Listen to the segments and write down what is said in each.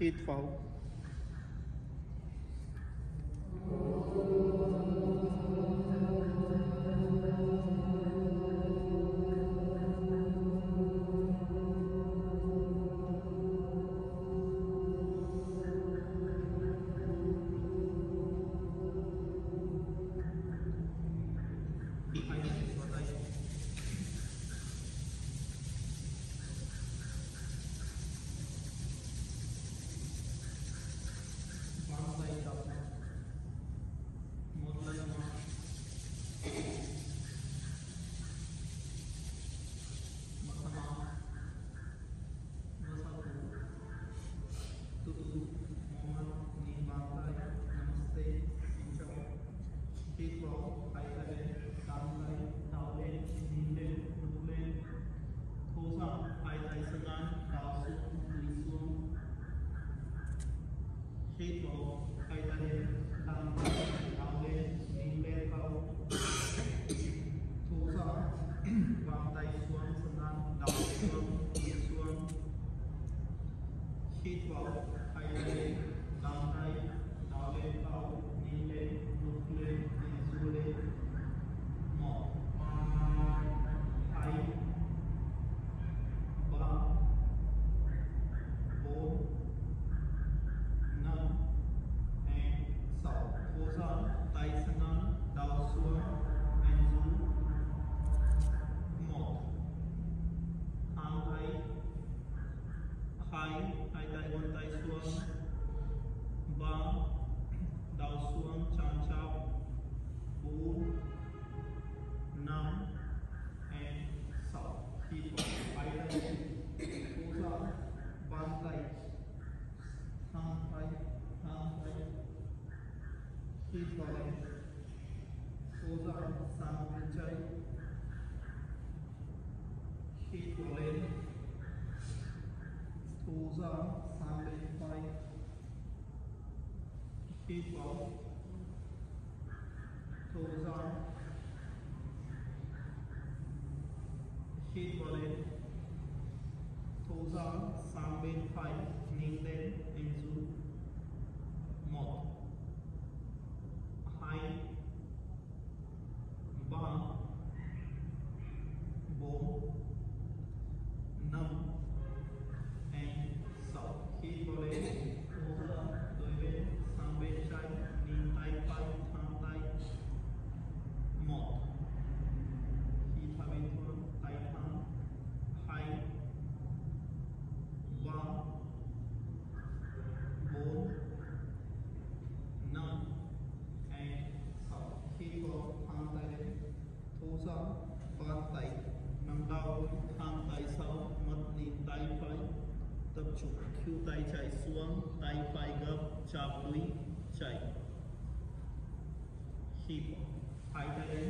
faithful. Tay chạy xuống, tay phải gấp chạm túi chạy hip hai tay lên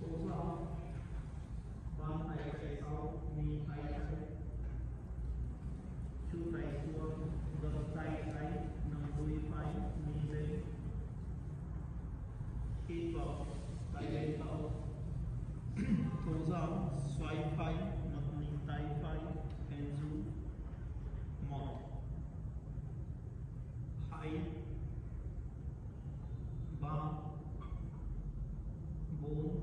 cố sau bàn tay chạy sau ni tay chạy chú tay xuống gấp tay trái nằm túi phải ni lên hip vào tay lên sau cố sau xoay phải mặt ni tay phải and zoom hai ba bốn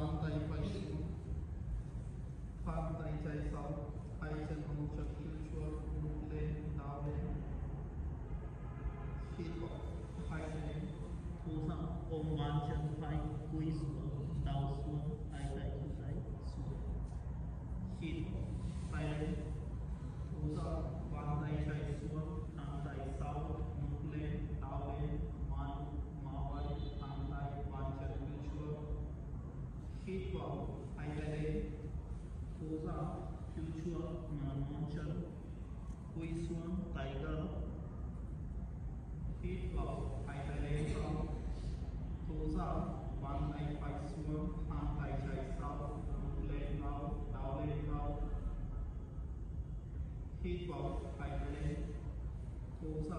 Văn tay phải sinh, phan tay chạy sau, ai chân không chật kêu chua, nụ lên, đào lên. Khi bỏ, phải lên, thu sang, ôm bàn chân phải, cúi xuống, đào xuống, ai tay cúi tay, xuống. Khi bỏ, tay lên, thu sang, bàn tay chạy xuống, thẳng tay sau, nụ lên, đào lên, màn, màu bay, thẳng tay, bàn chân cúi chua. Khi bỏ, ai tay lên, thu ra, cúi chua, màn món chân, cúi xuống, tay gỡ. Hít vào, hai tay lên sau, thu ra, bàn tay phải xuống, thẳng tay chạy sau, ngực lên cao, đảo lên cao. Hít vào, hai tay lên, thu ra,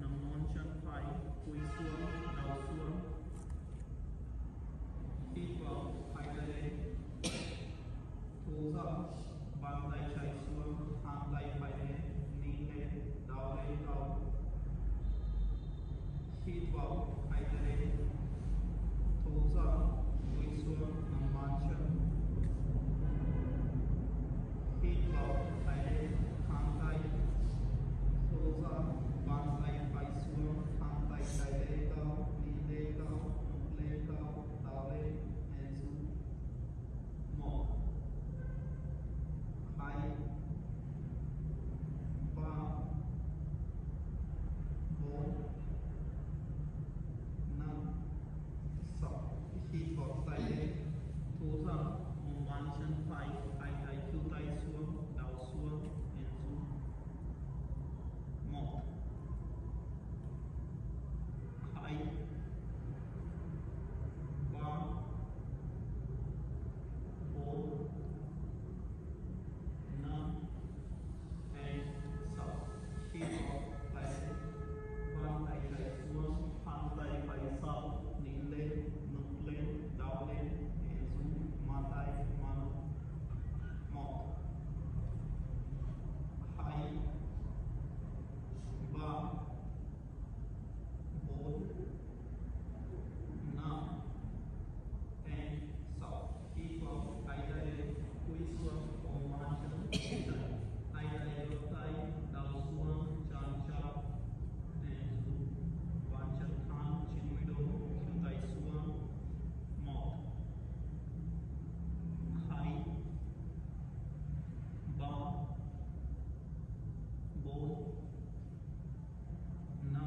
nắm ngón chân phải, cúi xuống, đảo xuống. Hít vào, hai tay lên, thu ra, bàn tay chạy xuống, thẳng tay phải lên, nín lên, đảo lên cao. Hít vào, hai tay lên, thu ra, cúi xuống, nắm bàn chân. Hít vào, hai lên, thẳng tay, thu ra, bàn tay phải xuống, thẳng tay chạy lên cao, đi lên cao, lên cao, đảo lên, hẹn xuống. 1, 2, 3, 4, 5, 6. Hít vào, tay lên, thu ra, ôm bàn chân phải, hai tay thu tay xuống, đảo xuống, hẹn xuống. 1, 2, 3, 4, 5, 6. Hít vào, tay lên, bàn tay chạy xuống, bàn tay phải sau, nín lên, ngực lên, đau lên, hẹn xuống, màn tay, màn. 1, 2, 3, 4, 5, 6. Khi vào, tay lên, cúi xuống, ôm bàn chân, tay lên, gấp tay, đau xuống, chán chào, hẹn xuống, bàn chân thẳng, trên mũi đổ, chân tay xuống. 1, 2, 3, 4, 5,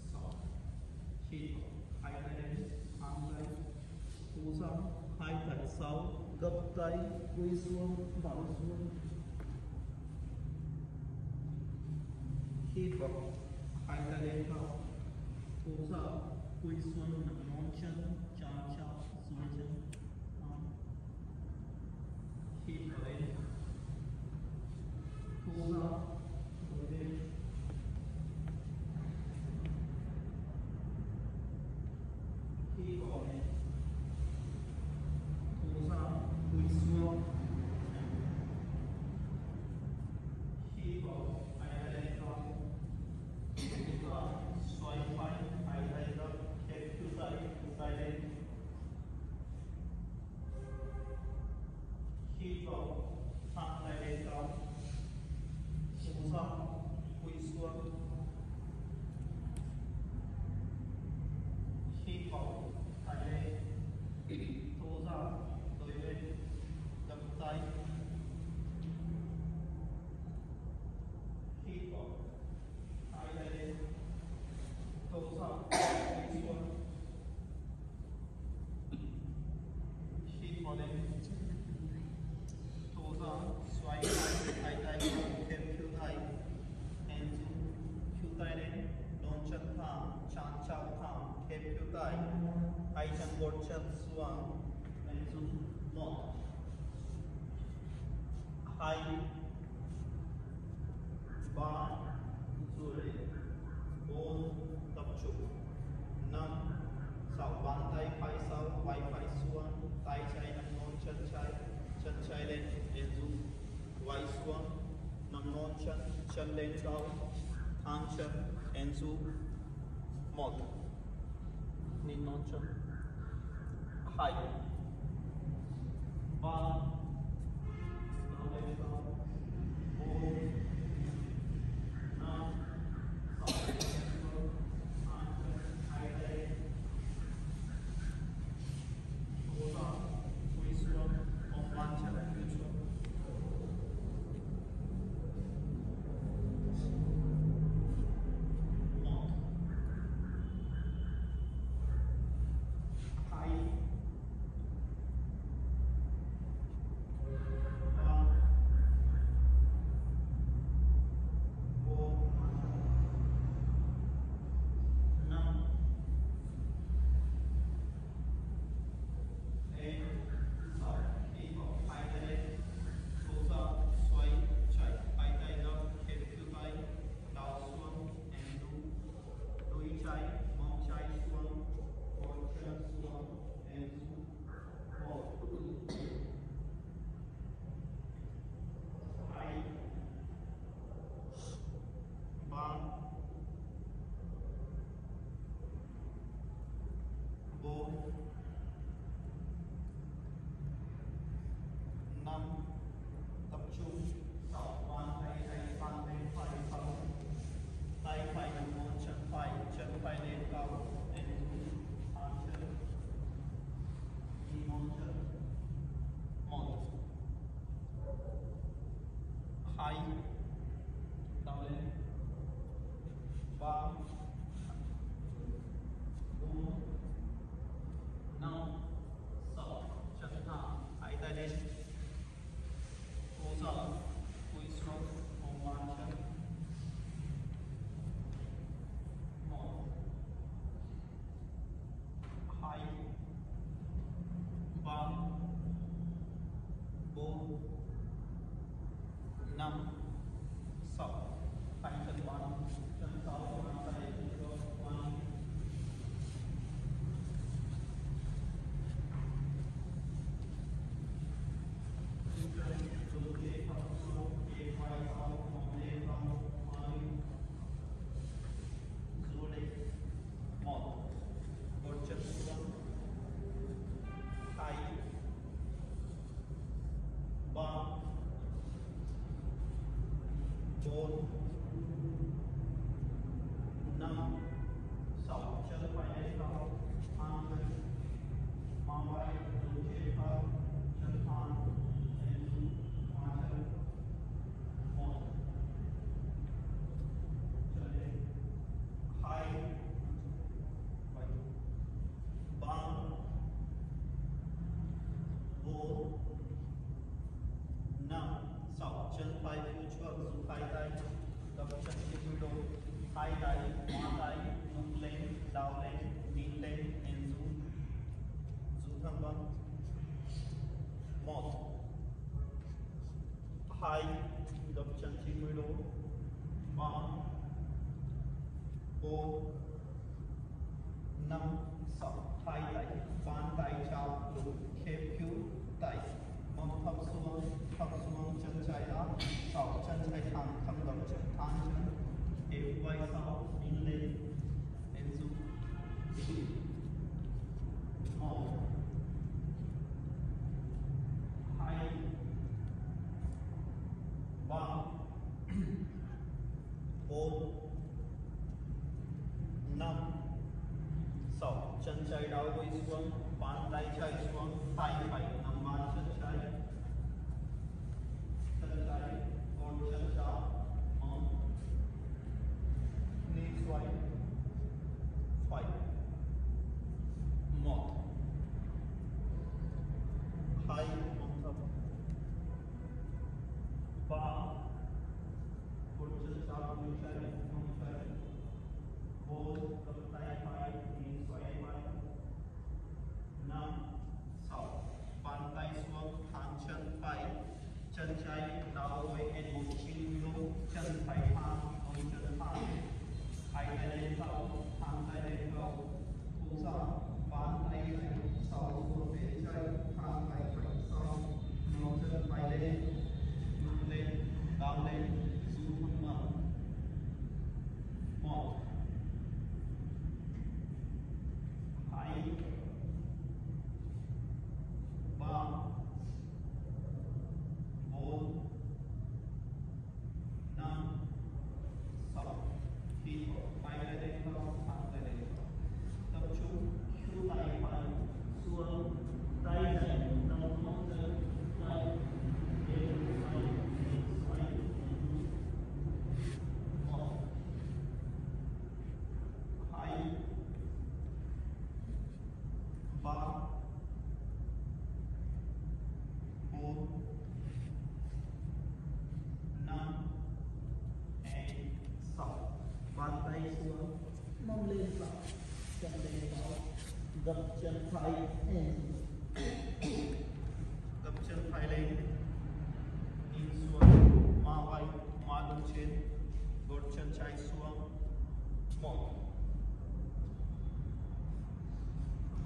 6. Khi vào, hai tay lên, thẳng lên, thu ra, hai tay sau, gấp tay, cúi xuống, đảo xuống. Hít vào, hai tay lên cao, thu ra, cúi xuống, nắm ngón chân, chán chào, xuống chân. Hít vào lên, thu ra, cúi lên. 2, 3, 4, 5, 6. Bàn tay phải sau, vai phải xuống, tay trái nắm ngón chân trái, chân trái lên, hẹn xuống, vai xuống, nắm ngón chân lên cao, thang chân, hẹn xuống. 1, nín ngón chân. height, bar, elevation, board, knob, subdivision, constant, height, goes on, wisdom of one channel. Gập chân phải lên, in xuống, ma vai, ma lưng trên, gót chân trái xuống, một,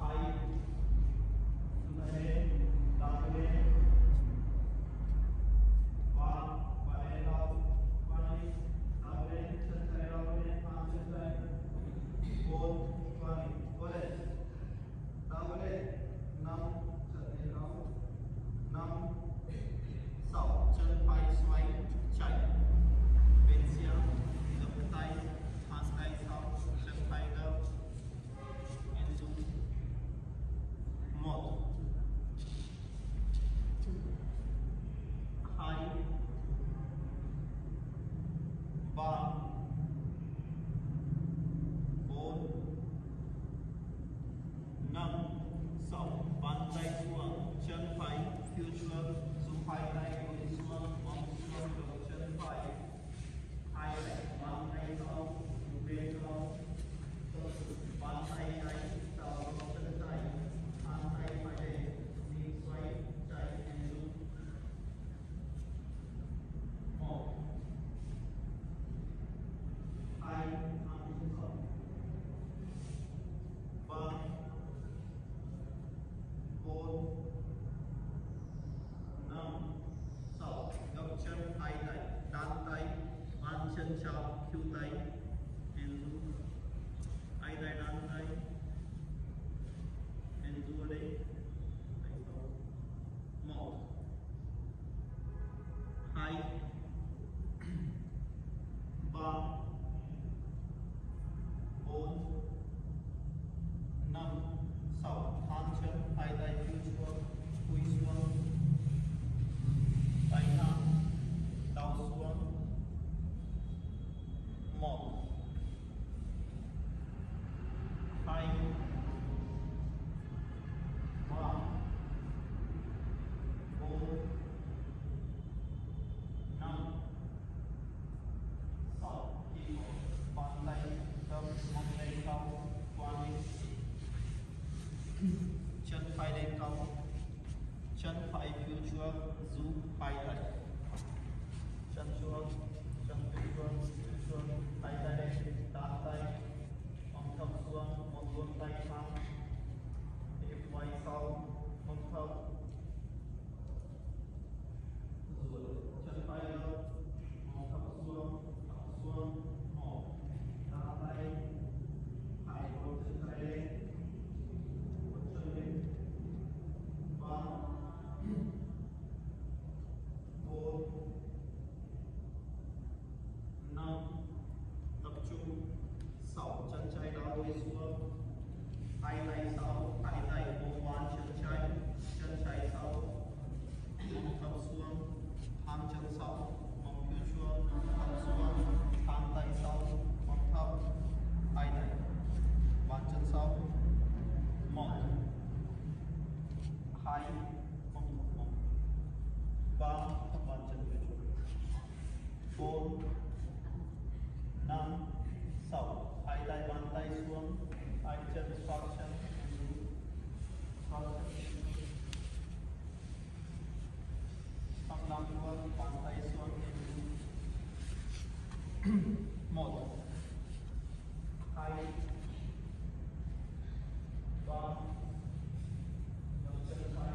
hai, này, đạp lên, ba, vai đạp, vai đạp lên, chân trái đạp lên, hai chân trái, bốn, vai, vai lên, đạp lên, năm, chân đạp. 5, 6, chân phải xoay, chạy, bên xéo, dập tay, phát tay sau, chân phải gấp, bên xuống, 1, 2, 3, 4, 5, 6, bàn tay xuống, chân phải tiêu chuông, dùng phải tay ngồi xuống, bóng xuống đầu chân phải, hai tay bám tay sau, bên sau, bám tay này sau chân tay, hai tay phải để mình xoay chạy đến xuống, một, hai, ba, bốn. 6, gập chân hai tay, đan tay, bàn chân sau, khiêu tay, hình dung, hai tay đan tay, hình dung ở đây, một, hai, ba, bốn, năm, sáu, thang chân, hai tay khiêu xuống, cúi xuống. Tay ngang, đau xuống, một, hai, ba, bốn, năm, sáu, khi một, bàn tay đâm một tay cao, qua lên, chân phải lên cao. Chân phải phía trước, rũ phải lại. Chân xuống, chân phía trước, tay ra đây, đá tay, ông thấp xuống, một luôn tay sang, để quay sau, ông thấp. Rồi, chân phải lên, ông thấp xuống, một, đá tay, hai một chân tay lên, một chân lên, ba. 4 5, tập trung, 6, chân trái đá lôi xuống, tay tay sau, tay tay ôm hoàn chân trái sau, ôm thấp xuống, thang chân sau, ôm phía xuống, thấp xuống, thang tay sau, ôm thấp, tay tay, bàn chân sau, 1 2 ba, bàn chân phía trước, 4 5 6, hai tay bàn tay xuống, hai chân xoay chân, xoay chân, 5 xuống, bàn tay xuống, 1 2 3, đầu chân phải, 4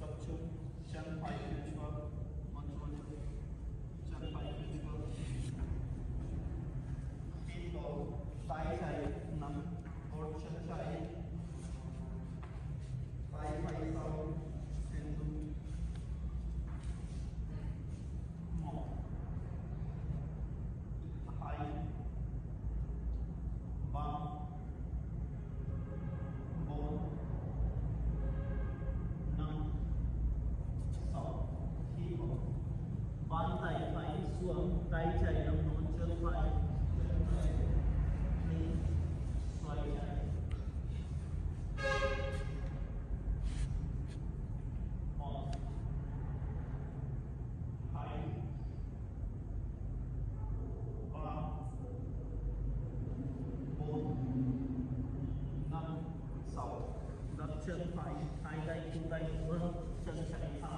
Tập trung, cây chảy đồng nôn chân phải, mình xoay chạy. Một, hai, ba, bốn, năm, sáu. Dập chân phải, hai tay cùng tay vươn, chân chạy thả.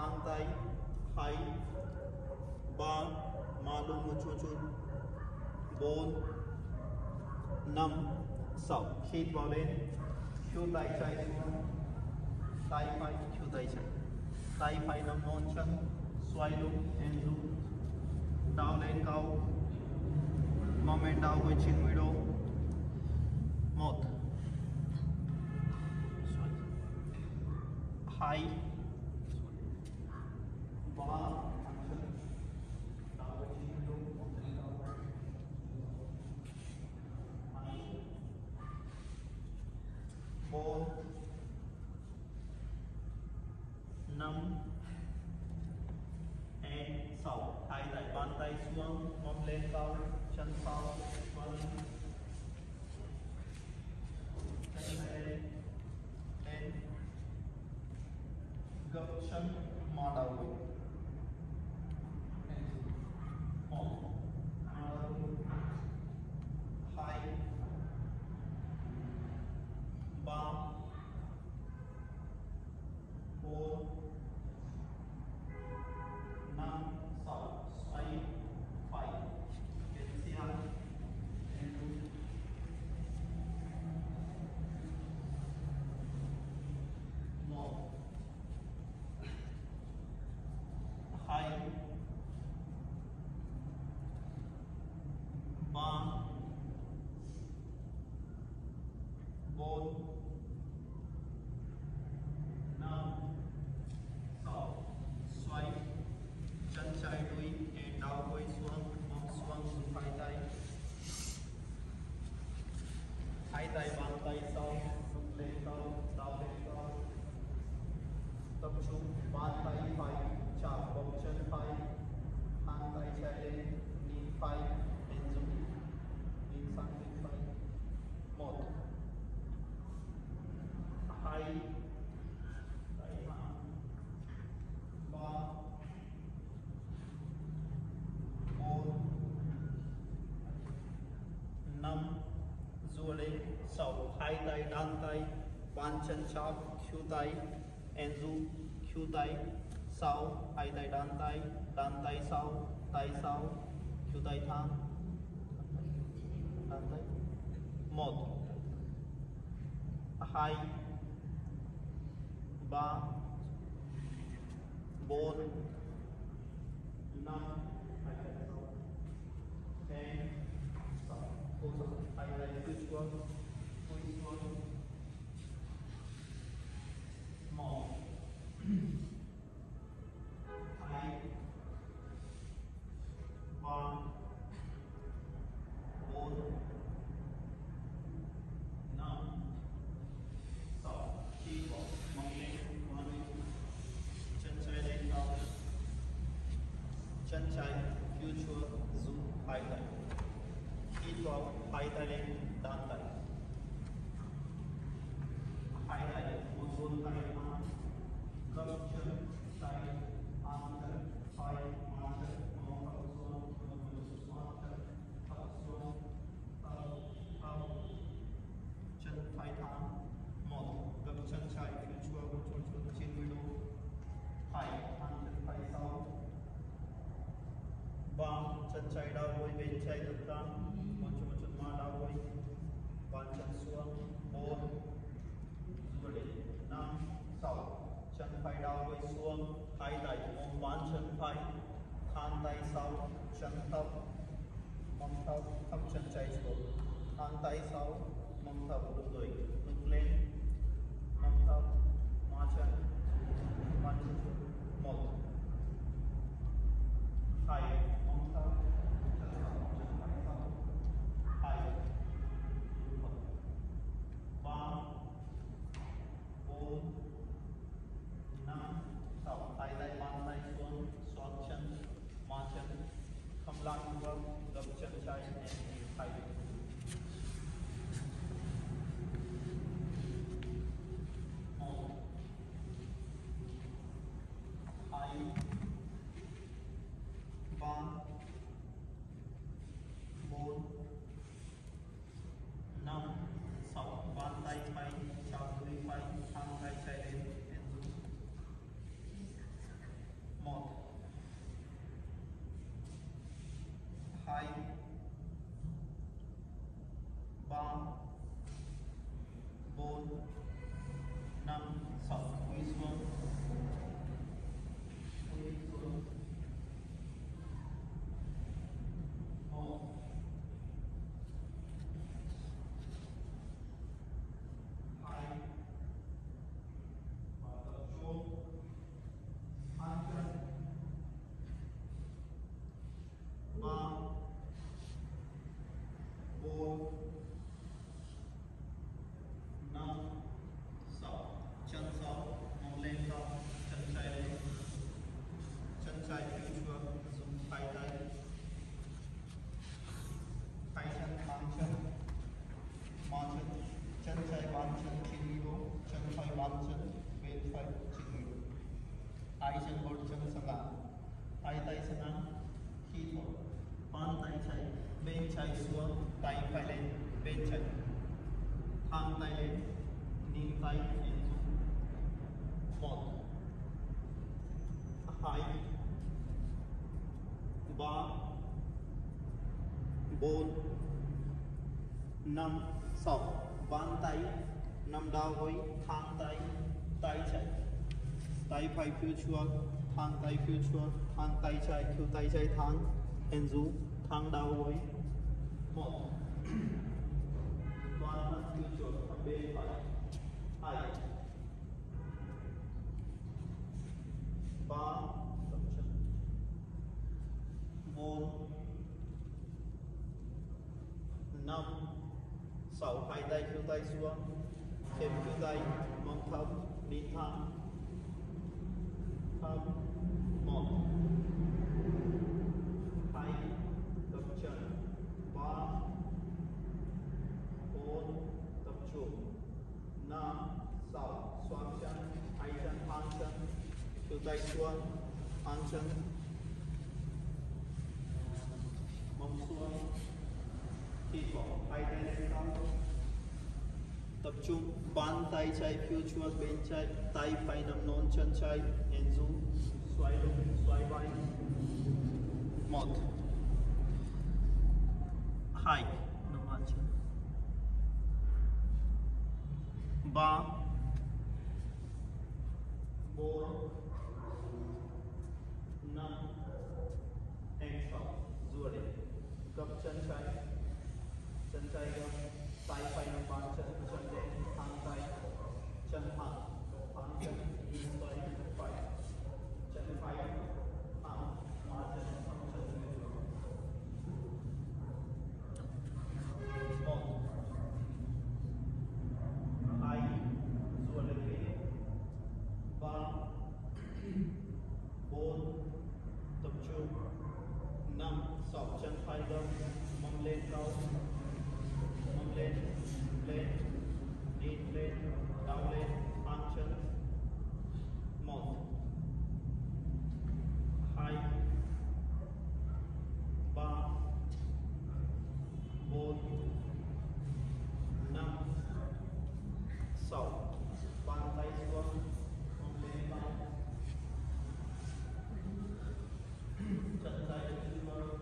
Antai, Hai, Ba, Malum, Chuchu, Bol, Nam, Sau, Khit Balen, Chu Tai Chai, Tai Pai, Chu Tai Chai, Tai Pai Nam Non Chan, Swai Lu, Enzu, Dao Len Kao, Mom and Dao Hui Chin Widow, Mot, Hai, Ba. Hai tai, dan tai, ban chân chao, khiu tai, enzu, khiu tai, sau, hai tai, dan tai sau, khiu tai tham, dan tai, một, hai, ba, bốn, năm, hai tay sang ngang, khi thở bàn tay trái, bên trái xuống, tay phải lên, bên trái thang tay lên, níu tay lên xuống, một hai ba bốn năm sáu, bàn tay nằm đau với thang tay, tay trái, tay phải phía trước, thang tay phía trước, thang tay trái, thiếu tay trái thang, em rú, thang đau với một, toàn thân phía trước, bên phải, hai, ba, bốn, năm, sáu, hai tay thiếu tay xuống, thêm thiếu tay, mong thấp, đi thang. Một hai tập chân, ba bốn tập trung, năm sáu xoắn chân, hai chân hàng chân, từ tay xuống hàng chân, mông xuống khi bỏ hai tay lên sau, tập trung bàn tay trái phía trước, bên trái, tay phải nằm nón chân trái, hên rú, xoay lưng, xoay vai, một hai ba bốn năm em sáu, duỗi lên gấp chân trái, chân trái gấp, tay phải nằm bàn chân, chân lên, thang tay, chân thẳng, thẳng chân, xoay phải, chân phải, thẳng, mà chân, thẳng chân lên xuống, một, hai, duỗi lên ghế, ba, bốn, tập trung, năm, sáu, chân phải gấp, mông lên cao, lên, lên, đi lên, đau lên, bàn chân, một, hai, ba, bốn, năm, sáu, bàn tay xuống, mông lên cao, chân tay xuống,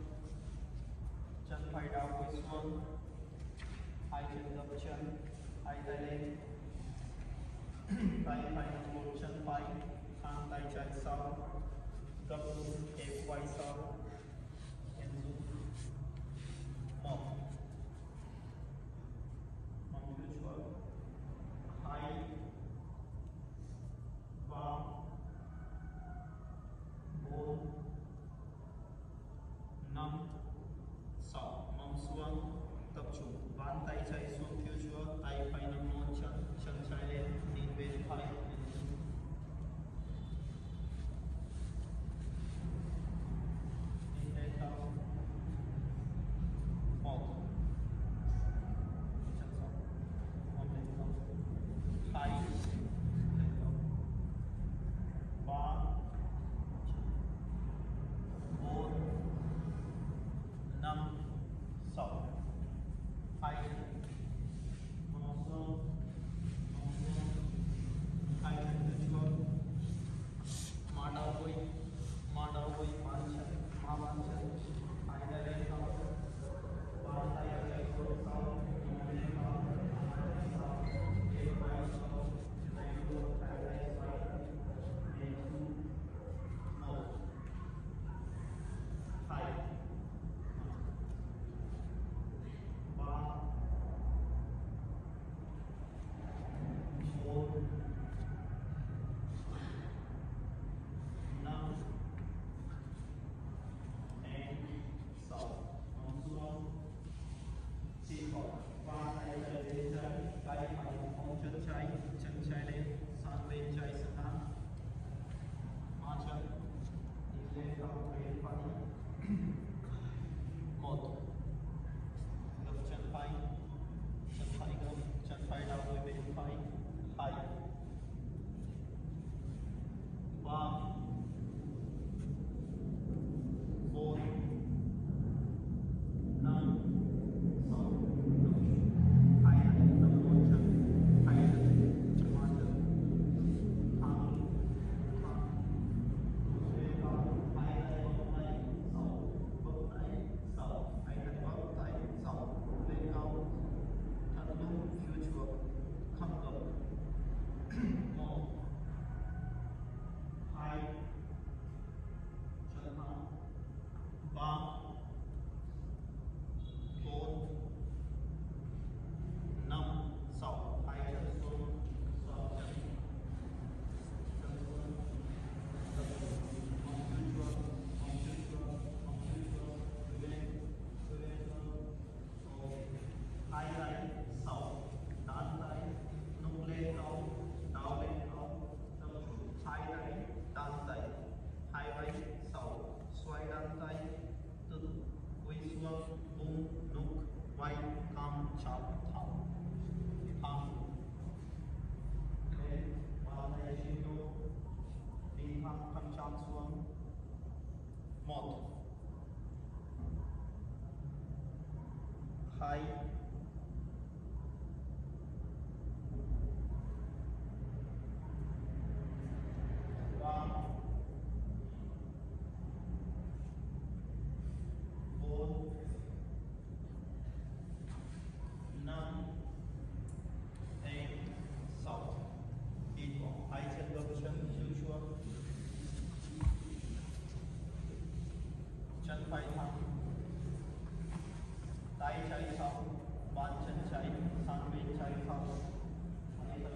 chân phải đau quỳ xuống. Hai chân gấp chân, hai tay lên, tay phải nằm một chân phải, thang tay trái sau, gấp ép quay sau, em rút, một, mong đưa chuột, hai, ba, bốn, năm, sáu, mong xuống, tập trung bàn tay trái xuống phía trước, tay phải nằm nón chân, chân trái lên, nhìn bên phải, bằng phần tròn xuống 1, 2, 3, 4, 5, 6. Đi qua hai chân gập chân xuống xuống, chân phải thẳng, tay trái sau, bàn chân trái sang bên trái sau, hai tay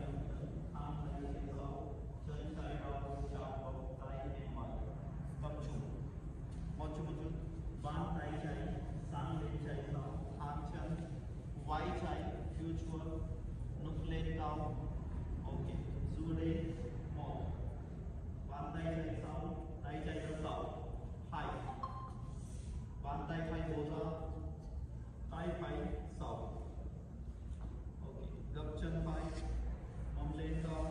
thẳng lên phía sau, chân trái vào chạm vào tay bên mặt, cầm trụ, một chút, bàn tay trái sang bên trái sau, thẳng chân, vai trái đưa xuống, nâng lên cao. Ok, dù lên 1, bàn tay trái sau, tay trái ra sau, 2, bàn tay phải đổ ra, tay phải sau. Ok, gập chân phải, mông lên cao,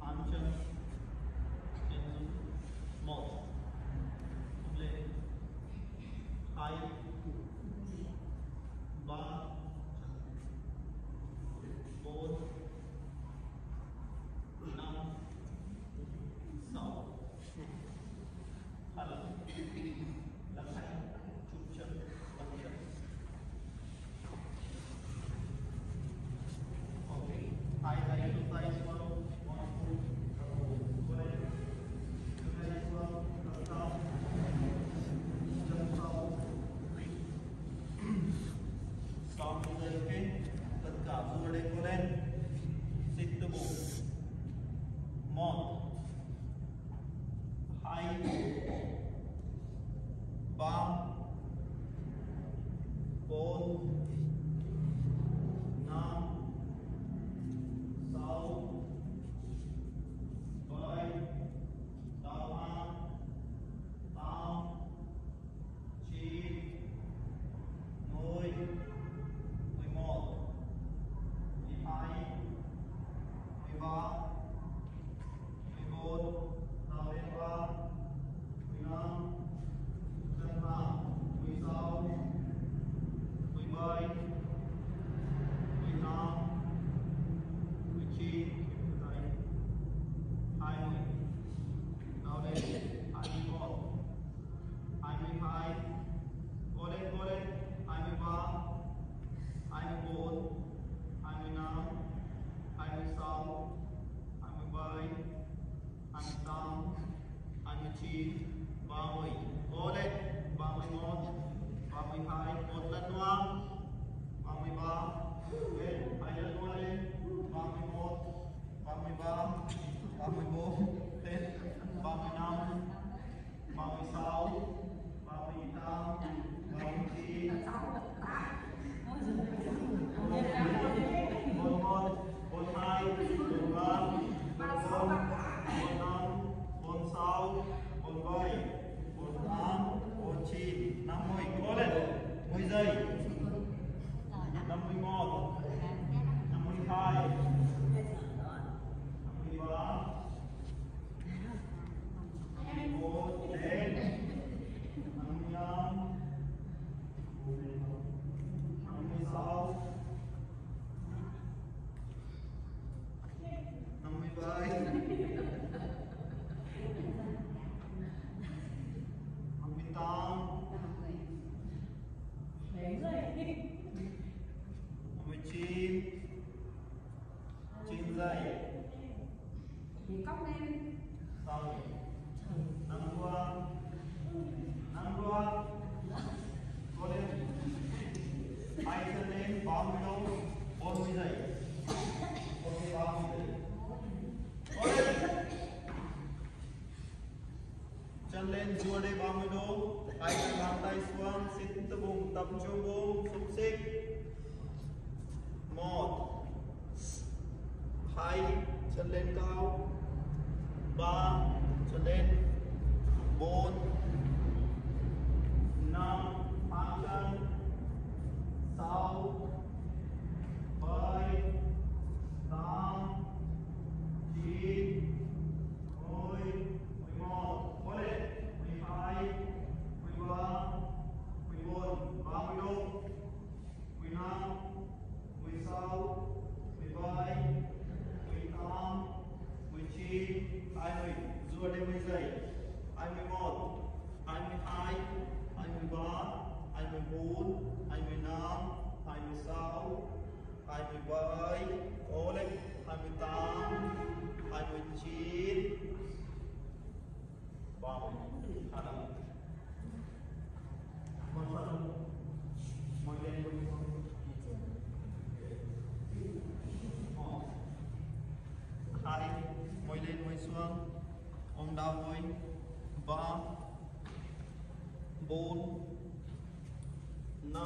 háng chân, chân dưới 1, mông lên 2, 3, 4, 5, 6, 7, lắc tay, chụp chân, bật chân. Ok, hai tay rút tay xuống, một phút, rồi lên, rút tay xuống, rút sau, chân sau, xong rồi ok. Tất cả du lên cô lên, xích từ bụng 30, cố lên 31, 32, một lần nữa 33, lên hai lần nữa lên 31, 33, 34, lên 35, 36, 38, 39, 41, 42, 43, 44, 45, 46, 47, 48, 49, 50, cố lên 10 giây, 51, 52, 53, 54, lên 55, 56, 57, 9 giây cóc lên sau 5 qua cô lên hai chân lên 40 giây cô lên chân lên rùa đây 30 độ hai chân bàn tay xuống xin từ vùng tập trung vùng xúc xích 1 2 chân lên cao 3 chân lên 4 5 hạ chân 6 7 8 9 Godemizai, I'm a God, I'm a high, I'm a bar, I'm a moon, I'm a nam, I'm a sow, I'm a boy, Oleg, I'm a tam, I'm a cheat, Bam, Haram. Hai, mỗi lên mỗi xuống, ông đau mỗi 3, 4, 5,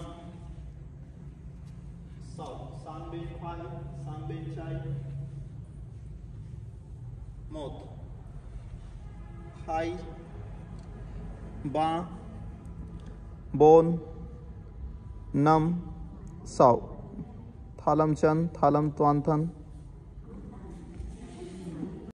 6, sang bên phải, sang bên trái, 1, 2, 3, 4, 5, 6, thalam chan, thalam toàn thân.